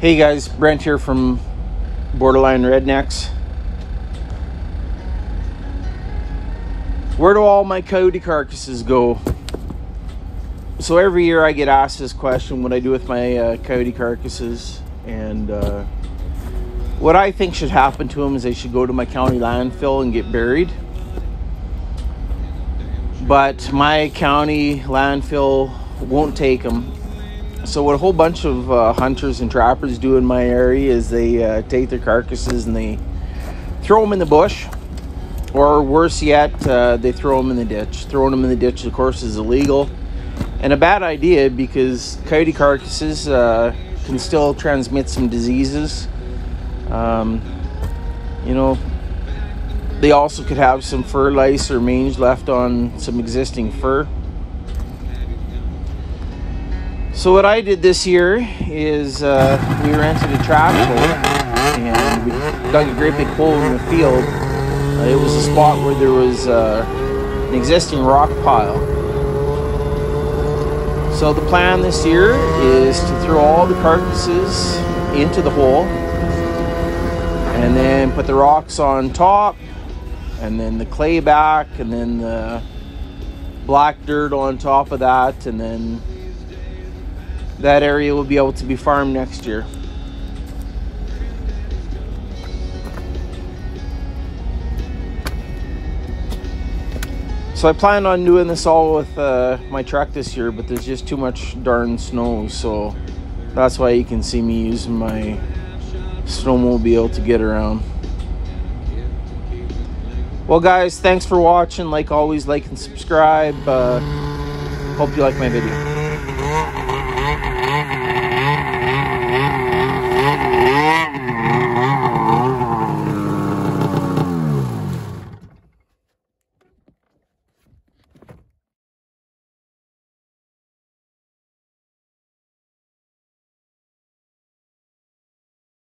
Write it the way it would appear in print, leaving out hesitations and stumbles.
Hey guys, Brent here from Borderline Rednecks. Where do all my coyote carcasses go? So every year I get asked this question, what I do with my coyote carcasses, and what I think should happen to them is they should go to my county landfill and get buried. But my county landfill won't take them. So what a whole bunch of hunters and trappers do in my area is they take their carcasses and they throw them in the bush, or worse yet, they throw them in the ditch. Throwing them in the ditch, of course, is illegal and a bad idea because coyote carcasses can still transmit some diseases. You know, they also could have some fur lice or mange left on some existing fur. So what I did this year is we rented a trash hole and we dug a great big hole in the field. It was a spot where there was an existing rock pile. So the plan this year is to throw all the carcasses into the hole and then put the rocks on top and then the clay back and then the black dirt on top of that, and then that area will be able to be farmed next year. So I plan on doing this all with my truck this year, but there's just too much darn snow, so that's why you can see me using my snowmobile to get around. Well guys, thanks for watching. Like always, like and subscribe. Hope you like my video.